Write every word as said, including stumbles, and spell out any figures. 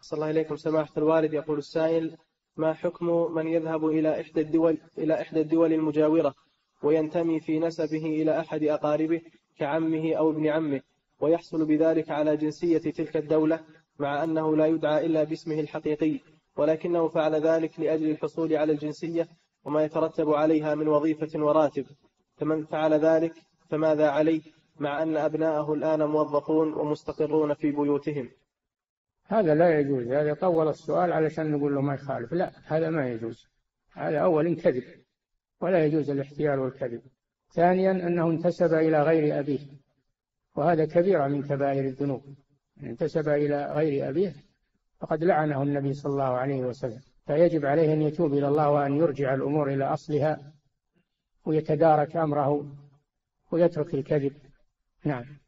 صلى الله عليكم سماحة الوالد. يقول السائل: ما حكم من يذهب إلى إحدى الدول إلى إحدى الدول المجاورة وينتمي في نسبه إلى أحد أقاربه كعمه أو ابن عمه، ويحصل بذلك على جنسية تلك الدولة مع أنه لا يدعى إلا باسمه الحقيقي، ولكنه فعل ذلك لأجل الحصول على الجنسية وما يترتب عليها من وظيفة وراتب، فمن فعل ذلك فماذا عليه مع أن أبناءه الآن موظفون ومستقرون في بيوتهم؟ هذا لا يجوز. هذا طول السؤال علشان نقول له ما يخالف، لا، هذا ما يجوز. هذا أولا كذب، ولا يجوز الاحتيال والكذب. ثانيا أنه انتسب إلى غير أبيه، وهذا كبيرة من كبائر الذنوب. انتسب إلى غير أبيه فقد لعنه النبي صلى الله عليه وسلم، فيجب عليه أن يتوب إلى الله وأن يرجع الأمور إلى أصلها ويتدارك أمره ويترك الكذب. نعم.